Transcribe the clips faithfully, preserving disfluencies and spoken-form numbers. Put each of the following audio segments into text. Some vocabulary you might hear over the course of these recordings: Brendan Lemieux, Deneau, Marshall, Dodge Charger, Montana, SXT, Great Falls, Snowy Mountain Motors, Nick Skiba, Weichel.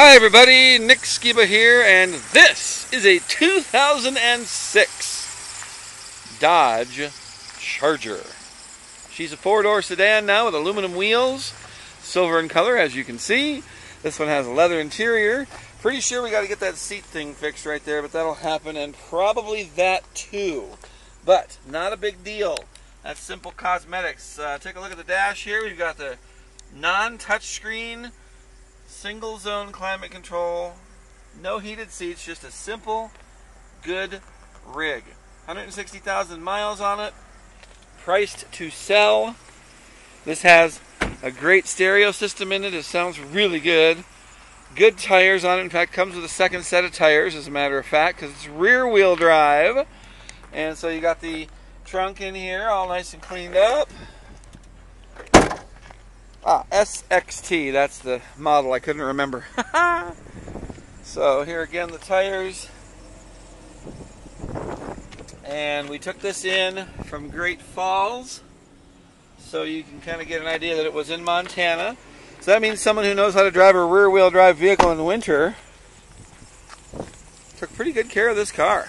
Hi everybody, Nick Skiba here, and this is a two thousand six Dodge Charger. She's a four-door sedan now with aluminum wheels, silver in color as you can see. This one has a leather interior. Pretty sure we got to get that seat thing fixed right there, but that'll happen, and probably that too. But not a big deal. That's simple cosmetics. Uh, take a look at the dash here. We've got the non-touchscreen single zone climate control, no heated seats, just a simple good rig. one hundred sixty thousand miles on it, priced to sell. This has a great stereo system in it. It sounds really good. Good tires on it. In fact, comes with a second set of tires, as a matter of fact, because it's rear wheel drive. And so you got the trunk in here all nice and cleaned up. Ah, S X T, that's the model. I couldn't remember. So here again, the tires. And we took this in from Great Falls, so you can kind of get an idea that it was in Montana. So that means someone who knows how to drive a rear-wheel drive vehicle in the winter took pretty good care of this car.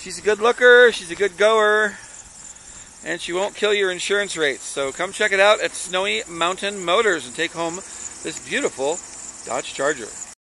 She's a good looker, she's a good goer, and she won't kill your insurance rates. So come check it out at Snowy Mountain Motors and take home this beautiful Dodge Charger.